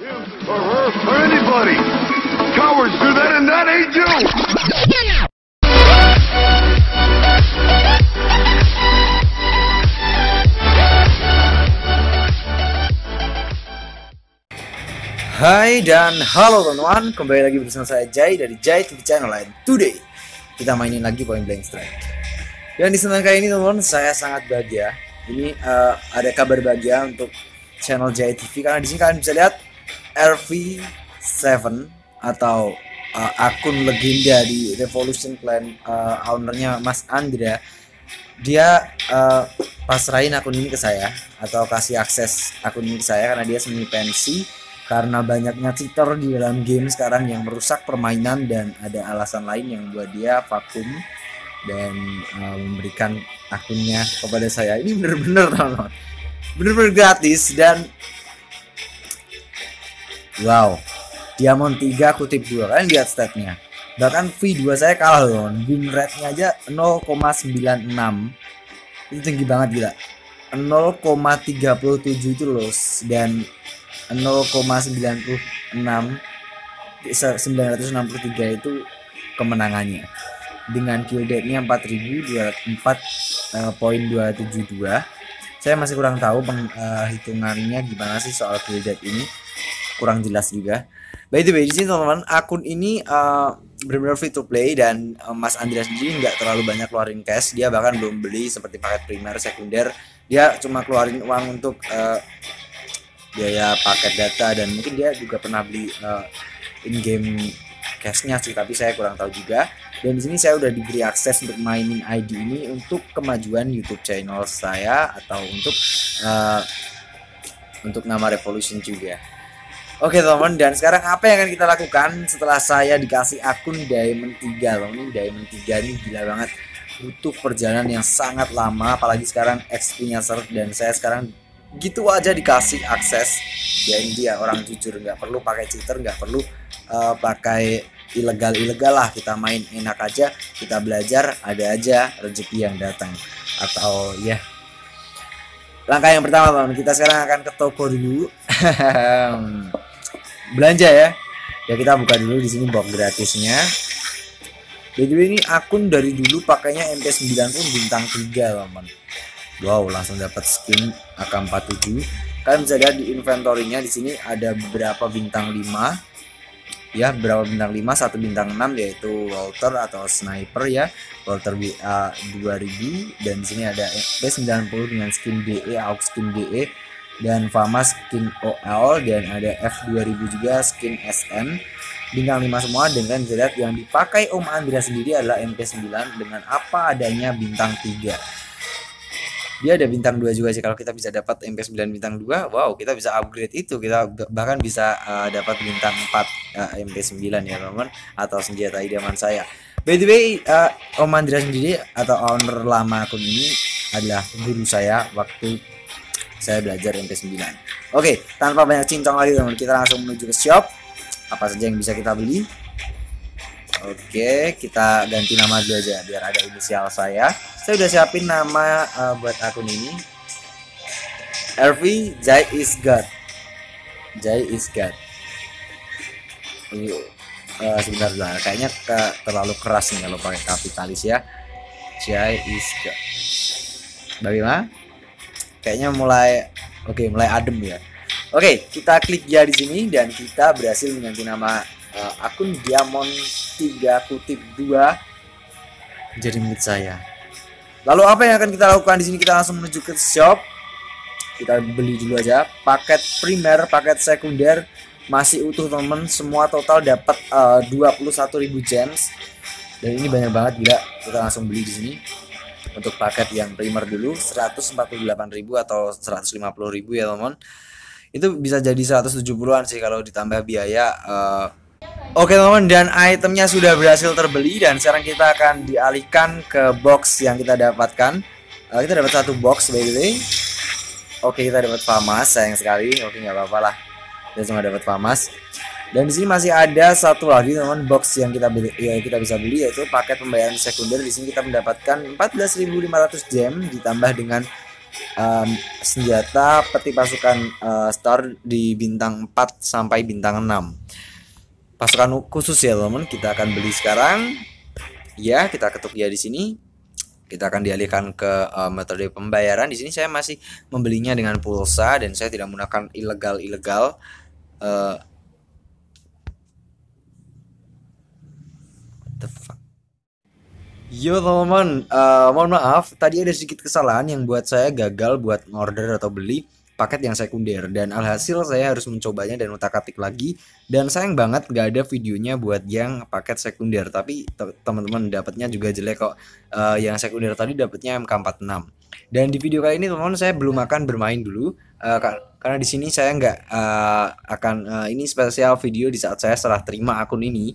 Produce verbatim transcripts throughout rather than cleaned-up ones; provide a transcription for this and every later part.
him or her or anybody. Cowards do that and that ain't you. Hai dan halo teman-teman, kembali lagi bersama saya Jai dari Jai T V Channel. And today kita mainin lagi Point Blank Strike. Dan di senang kali ini teman-teman, saya sangat bahagia. Ini uh, ada kabar bahagia untuk channel Jai T V, karena di sini kalian bisa lihat R V seven atau uh, akun legenda di Revolution Clan, uh, ownernya Mas Andrea. Dia uh, pasrahin akun ini ke saya atau kasih akses akun ini ke saya karena dia semi pensi, karena banyaknya cheater di dalam game sekarang yang merusak permainan dan ada alasan lain yang buat dia vakum dan uh, memberikan akunnya kepada saya. Ini bener-bener teman-teman, bener-bener gratis. Dan wow, Diamond tiga kutip dua, kalian lihat statnya. Bahkan V dua saya kalah loh, win rate-nya aja nol koma sembilan enam, itu tinggi banget gila, nol koma tiga puluh tujuh itu loh, dan nol koma sembilan enam sembilan ratus enam puluh tiga itu kemenangannya dengan kill date-nya empat ribu dua ratus empat koma dua tujuh dua. Saya masih kurang tahu peng, uh, hitungannya gimana sih soal kill date ini, kurang jelas juga. By the way, di sini teman-teman, akun ini uh, benar-benar free to play dan uh, Mas Andreas sendiri nggak terlalu banyak keluarin cash. Dia bahkan belum beli seperti paket primer, sekunder. Dia cuma keluarin uang untuk uh, biaya paket data, dan mungkin dia juga pernah beli uh, in-game cashnya sih, tapi saya kurang tahu juga. Dan di sini saya udah diberi akses untuk mainin I D ini untuk kemajuan YouTube channel saya atau untuk uh, untuk nama Revolution juga. Oke teman, dan sekarang apa yang akan kita lakukan setelah saya dikasih akun Diamond tiga? Teman, Diamond tiga ini gila banget, butuh perjalanan yang sangat lama, apalagi sekarang X P-nya seret dan saya sekarang gitu aja dikasih akses. Ya ini dia, orang jujur, nggak perlu pakai cheater, nggak perlu uh, pakai ilegal-ilegal lah, kita main enak aja, kita belajar, ada aja rezeki yang datang. Atau ya, yeah. Langkah yang pertama teman, kita sekarang akan ke toko dulu belanja ya. Ya kita buka dulu di sini box gratisnya. Jadi ini akun dari dulu pakainya M P sembilan pun bintang tiga teman. Wow, langsung dapat skin A K empat tujuh. Kalian bisa lihat di inventory-nya di sini ada beberapa bintang lima. Ya, berapa bintang lima, satu bintang enam yaitu Walther atau sniper ya, Walther W A dua ribu, dan di sini ada F sembilan puluh dengan skin D E, A W P skin D E, dan FAMAS skin O L, dan ada F dua ribu juga skin S N, bintang lima semua. Dengan jelas yang dipakai Om Andrea sendiri adalah M P sembilan dengan apa adanya bintang tiga. Dia ada bintang dua juga sih. Kalau kita bisa dapat M P sembilan bintang dua, wow, kita bisa upgrade itu. Kita bahkan bisa uh, dapat bintang empat uh, M P sembilan ya teman, atau senjata idaman saya. By the way, uh, Om Andrea sendiri atau owner lama akun ini adalah guru saya waktu saya belajar M P sembilan. Oke, tanpa banyak cincong lagi teman, kita langsung menuju ke shop. Apa saja yang bisa kita beli? Oke, kita ganti nama dulu aja biar ada inisial saya. Saya udah siapin nama uh, buat akun ini, R V Jay is God. Jay is God. Uh, Sebenarnya kayaknya ke, terlalu keras nih kalau pakai kapitalis ya. Jay is God. Bagaimana? Kayaknya mulai oke, okay, mulai adem ya. Oke, okay, kita klik ya di sini dan kita berhasil mengganti nama uh, akun Diamond tiga kutip dua jadi milik saya. Lalu apa yang akan kita lakukan di sini? Kita langsung menuju ke shop. Kita beli dulu aja paket primer, paket sekunder masih utuh temen, semua total dapat uh, dua puluh satu ribu gems. Dan ini banyak banget gila. Kita langsung beli di sini. Untuk paket yang primer dulu seratus empat puluh delapan ribu atau seratus lima puluh ribu ya temen. Itu bisa jadi seratus tujuh puluhan sih kalau ditambah biaya. uh, Oke teman-teman, dan itemnya sudah berhasil terbeli. Dan sekarang kita akan dialihkan ke box yang kita dapatkan. uh, Kita dapat satu box by the way. Oke, kita dapat FAMAS, sayang sekali. Oke, nggak apa-apa lah, kita cuma dapat FAMAS. Dan di sini masih ada satu lagi teman, box yang kita beli, ya, kita bisa beli, yaitu paket pembayaran sekunder. Di sini kita mendapatkan empat belas ribu lima ratus gem ditambah dengan um, senjata peti pasukan uh, star di bintang empat sampai bintang enam. Pasukan khusus ya teman, kita akan beli sekarang. Ya, kita ketuk ya di sini. Kita akan dialihkan ke uh, metode pembayaran. Di sini saya masih membelinya dengan pulsa dan saya tidak menggunakan ilegal-ilegal. Uh, the fuck. Yo teman-teman, uh, mohon maaf tadi ada sedikit kesalahan yang buat saya gagal buat order atau beli paket yang sekunder, dan alhasil saya harus mencobanya dan utak-atik lagi, dan sayang banget gak ada videonya buat yang paket sekunder. Tapi teman-teman dapatnya juga jelek kok. Uh, yang sekunder tadi dapatnya M K empat puluh enam. Dan di video kali ini teman-teman saya belum akan bermain dulu uh, karena di sini saya nggak uh, akan uh, ini spesial video di saat saya setelah terima akun ini.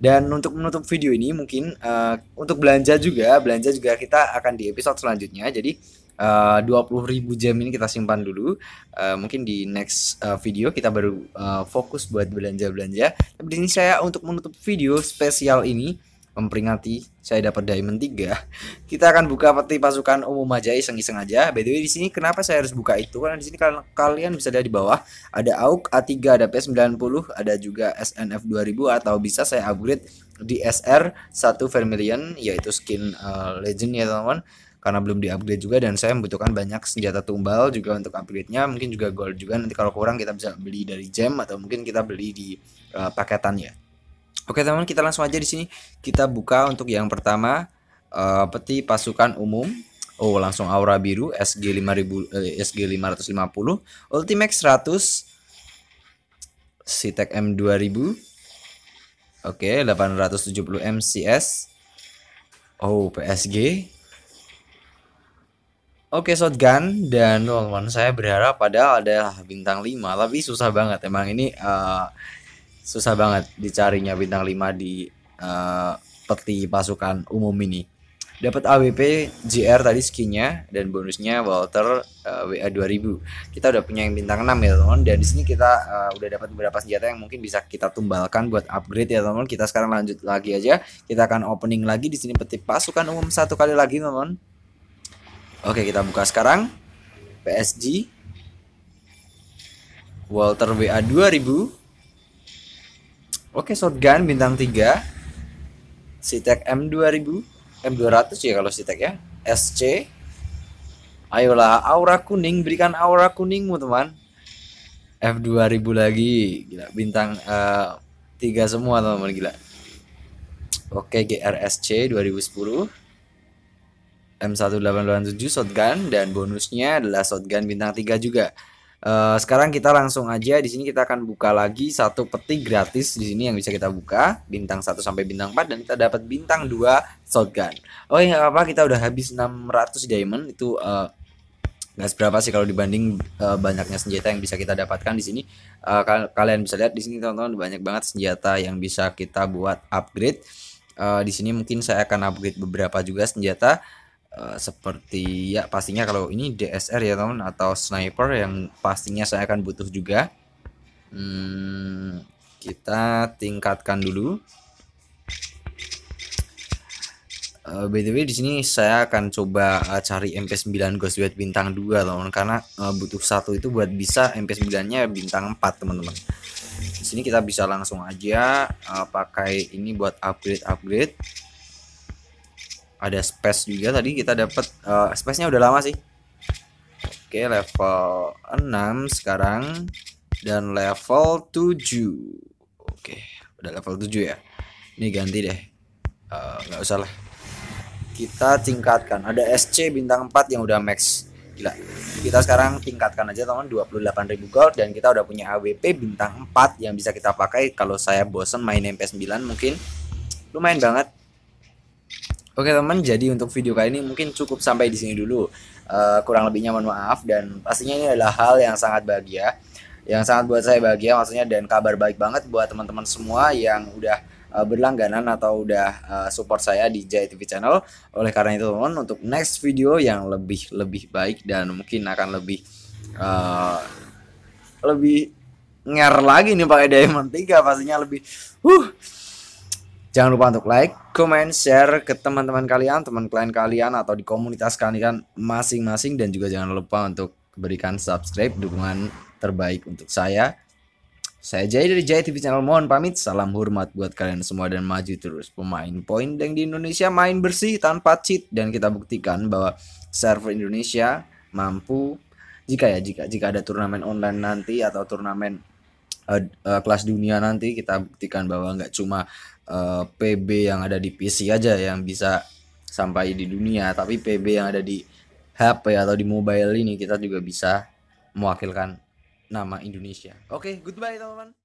Dan untuk menutup video ini mungkin uh, untuk belanja juga, belanja juga kita akan di episode selanjutnya. Jadi uh, dua puluh ribu jam ini kita simpan dulu. Uh, mungkin di next uh, video kita baru uh, fokus buat belanja-belanja. Tapi di sini saya untuk menutup video spesial ini memperingati saya dapat Diamond tiga. Kita akan buka peti pasukan umum aja, iseng-iseng aja. By the way di sini kenapa saya harus buka itu? Karena di sini kal kalian bisa lihat di bawah ada A W K A tiga, ada P S sembilan puluh, ada juga S N F dua ribu, atau bisa saya upgrade D S R satu Vermilion, yaitu skin uh, legend ya teman-teman. Karena belum di-upgrade juga dan saya membutuhkan banyak senjata tumbal juga untuk upgrade-nya, mungkin juga gold juga. Nanti kalau kurang kita bisa beli dari gem atau mungkin kita beli di uh, paketan ya. Oke teman, kita langsung aja di sini kita buka untuk yang pertama uh, peti pasukan umum. Oh, langsung aura biru S G lima ribu, eh, S G lima ratus lima puluh, Ultimax seratus, Citec M dua ribu. Oke, delapan ratus tujuh puluh M C S. Oh, P S G. Oke, shotgun, dan teman-teman saya berharap padahal ada bintang lima, tapi susah banget emang ini uh, susah banget dicarinya bintang lima di uh, peti pasukan umum ini. Dapat A W P J R tadi skinnya, dan bonusnya Walther uh, W A dua ribu. Kita udah punya yang bintang enam ya teman, dan di sini kita uh, udah dapat beberapa senjata yang mungkin bisa kita tumbalkan buat upgrade ya teman. Kita sekarang lanjut lagi aja. Kita akan opening lagi di sini peti pasukan umum satu kali lagi teman. Oke, kita buka sekarang P S G, Walther W A dua ribu. Oke, shotgun bintang tiga, Citec M dua ribu, M dua ratus ya kalau Citec ya, S C. Ayolah, aura kuning, berikan aura kuningmu teman. F dua ribu lagi, gila, bintang uh, tiga semua teman, gila. Oke, G R S C dua ribu sepuluh, M delapan belas delapan puluh tujuh shotgun, dan bonusnya adalah shotgun bintang tiga juga. Uh, sekarang kita langsung aja di sini kita akan buka lagi satu peti gratis di sini yang bisa kita buka bintang satu sampai bintang empat, dan kita dapat bintang dua shotgun. Oh ya, apa kita udah habis enam ratus diamond itu uh, nggak seberapa sih kalau dibanding uh, banyaknya senjata yang bisa kita dapatkan di sini. Uh, kal kalian bisa lihat di sini teman-teman banyak banget senjata yang bisa kita buat upgrade. Uh, di sini mungkin saya akan upgrade beberapa juga senjata. Uh, seperti ya pastinya kalau ini D S R ya teman, atau sniper yang pastinya saya akan butuh juga. Hmm, kita tingkatkan dulu. Uh, by the way di sini saya akan coba uh, cari M P sembilan Ghostweight bintang dua teman, karena uh, butuh satu itu buat bisa M P sembilan-nya bintang empat teman-teman. Di sini kita bisa langsung aja uh, pakai ini buat upgrade-upgrade. Ada space juga tadi kita dapat, uh, space-nya udah lama sih. Oke, level enam sekarang dan level tujuh. Oke, udah level tujuh ya. Ini ganti deh. Uh, nggak usah lah. Kita tingkatkan. Ada S C bintang empat yang udah max. Gila. Kita sekarang tingkatkan aja teman, dua puluh delapan ribu gold, dan kita udah punya A W P bintang empat yang bisa kita pakai kalau saya bosen main M P sembilan mungkin. Lumayan banget. Oke teman, jadi untuk video kali ini mungkin cukup sampai di sini dulu. Uh, kurang lebihnya mohon maaf, dan pastinya ini adalah hal yang sangat bahagia, yang sangat buat saya bahagia maksudnya, dan kabar baik banget buat teman-teman semua yang udah uh, berlangganan atau udah uh, support saya di Jai T V Channel. Oleh karena itu teman, untuk next video yang lebih lebih baik dan mungkin akan lebih uh, lebih nger lagi nih pakai Diamond tiga pastinya, lebih uh Jangan lupa untuk like, comment, share ke teman-teman kalian, teman klien kalian, atau di komunitas kalian masing-masing. Dan juga jangan lupa untuk berikan subscribe, dukungan terbaik untuk saya. Saya Jai dari Jai T V Channel, mohon pamit. Salam hormat buat kalian semua dan maju terus. Pemain Point Blank di Indonesia main bersih tanpa cheat. Dan kita buktikan bahwa server Indonesia mampu. Jika ya, jika, jika ada turnamen online nanti atau turnamen Uh, uh, kelas dunia nanti, kita buktikan bahwa nggak cuma uh, P B yang ada di P C aja yang bisa sampai di dunia, tapi P B yang ada di H P atau di mobile ini kita juga bisa mewakilkan nama Indonesia. Oke, okay, goodbye teman-teman.